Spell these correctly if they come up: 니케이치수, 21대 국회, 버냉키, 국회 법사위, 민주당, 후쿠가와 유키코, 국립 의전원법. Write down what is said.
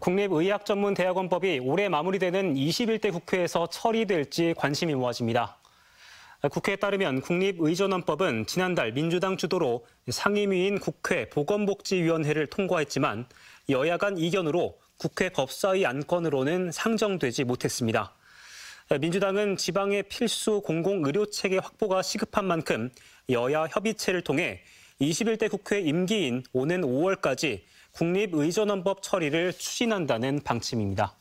국립의학전문대학원법이 올해 마무리되는 21대 국회에서 처리될지 관심이 모아집니다. 국회에 따르면 국립 의전원법은 지난달 민주당 주도로 상임위인 국회 보건복지위원회를 통과했지만 여야 간 이견으로 국회 법사위 안건으로는 상정되지 못했습니다. 민주당은 지방의 필수 공공의료체계 확보가 시급한 만큼 여야 협의체를 통해 21대 국회 임기인 오는 5월까지 국립의전원법 처리를 추진한다는 방침입니다.